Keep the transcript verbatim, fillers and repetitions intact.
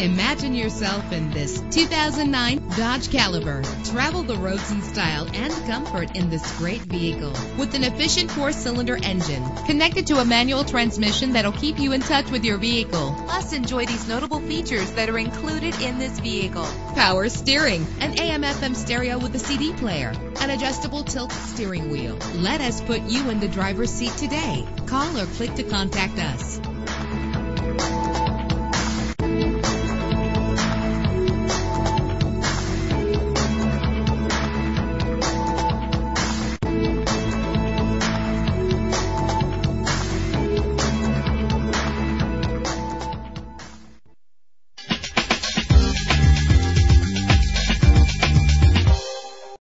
Imagine yourself in this two thousand nine Dodge Caliber. Travel the roads in style and comfort in this great vehicle. With an efficient four-cylinder engine connected to a manual transmission that'll keep you in touch with your vehicle. Plus, enjoy these notable features that are included in this vehicle. Power steering, an A M F M stereo with a C D player, an adjustable tilt steering wheel. Let us put you in the driver's seat today. Call or click to contact us.